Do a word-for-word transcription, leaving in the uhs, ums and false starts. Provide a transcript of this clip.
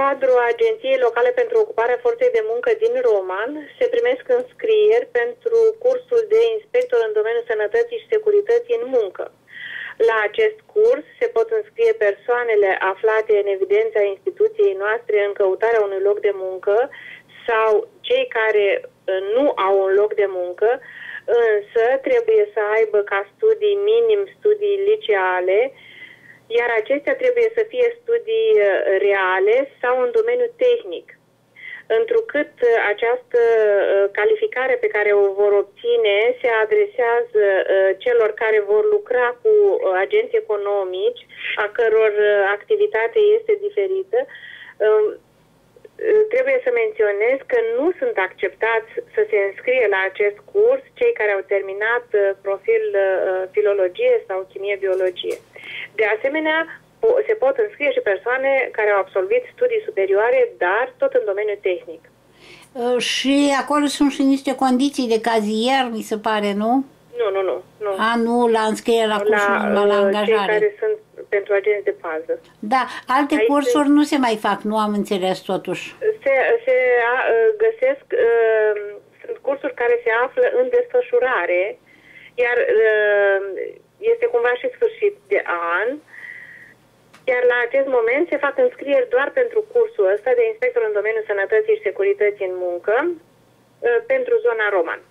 cadrul Agenției Locale pentru Ocuparea Forței de Muncă din Roman se primesc înscrieri pentru cursul de inspector în domeniul sănătății și securității în muncă. La acest curs se pot înscrie persoanele aflate în evidența instituției noastre în căutarea unui loc de muncă sau cei care nu au un loc de muncă, însă trebuie să aibă ca studii minim studii liceale, iar acestea trebuie să fie studii reale sau în domeniu tehnic. Întrucât această calificare pe care o vor obține se adresează celor care vor lucra cu agenți economici, a căror activitate este diferită, trebuie să menționez că nu sunt acceptați să se înscrie la acest curs cei care au terminat profil filologie sau chimie-biologie. De asemenea, se pot înscrie și persoane care au absolvit studii superioare, dar tot în domeniul tehnic. Și acolo sunt și niște condiții de cazier, mi se pare, nu? Nu, nu, nu. nu. A, nu, la înscriere, la cursuri, la, la angajare. Cei care sunt pentru agenți de pază. Da, alte Aici cursuri se... nu se mai fac, nu am înțeles totuși. Se, se a, găsesc, uh, sunt cursuri care se află în desfășurare, iar uh, este cumva și sfârșit de an, iar la acest moment se fac înscrieri doar pentru cursul ăsta de inspector în domeniul sănătății și securității în muncă, uh, pentru zona Roman.